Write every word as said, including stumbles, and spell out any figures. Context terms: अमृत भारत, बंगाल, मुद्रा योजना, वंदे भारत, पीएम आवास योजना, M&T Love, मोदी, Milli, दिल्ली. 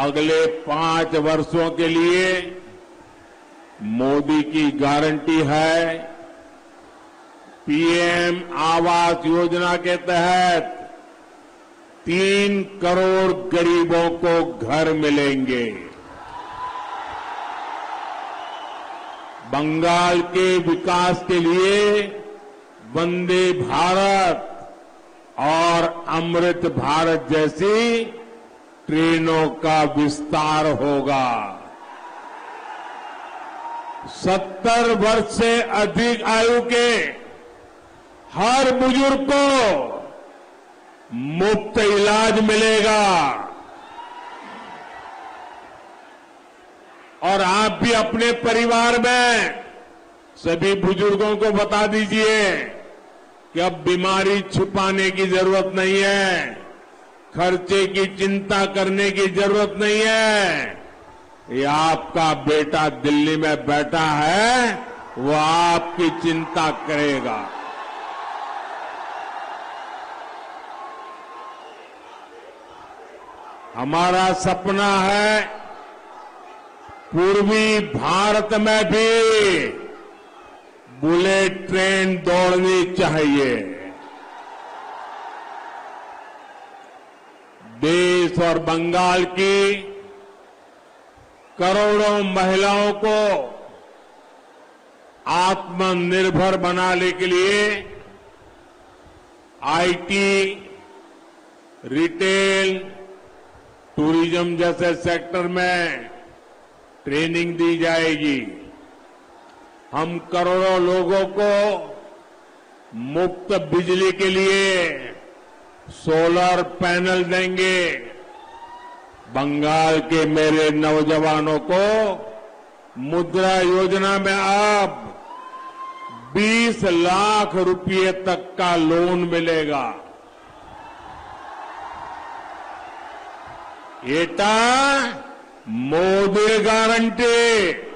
अगले पांच वर्षों के लिए मोदी की गारंटी है। पीएम आवास योजना के तहत तीन करोड़ गरीबों को घर मिलेंगे। बंगाल के विकास के लिए वंदे भारत और अमृत भारत जैसी ट्रेनों का विस्तार होगा। सत्तर वर्ष से अधिक आयु के हर बुजुर्ग को मुफ्त इलाज मिलेगा। और आप भी अपने परिवार में सभी बुजुर्गों को बता दीजिए कि अब बीमारी छुपाने की जरूरत नहीं है, खर्चे की चिंता करने की जरूरत नहीं है। ये आपका बेटा दिल्ली में बैठा है, वो आपकी चिंता करेगा। हमारा सपना है पूर्वी भारत में भी बुलेट ट्रेन दौड़नी चाहिए। देश और बंगाल की करोड़ों महिलाओं को आत्मनिर्भर बनाने के लिए आईटी, रिटेल, टूरिज्म जैसे सेक्टर में ट्रेनिंग दी जाएगी। हम करोड़ों लोगों को मुफ्त बिजली के लिए सोलर पैनल देंगे। बंगाल के मेरे नौजवानों को मुद्रा योजना में अब बीस लाख रुपए तक का लोन मिलेगा। एटा मोदी गारंटी।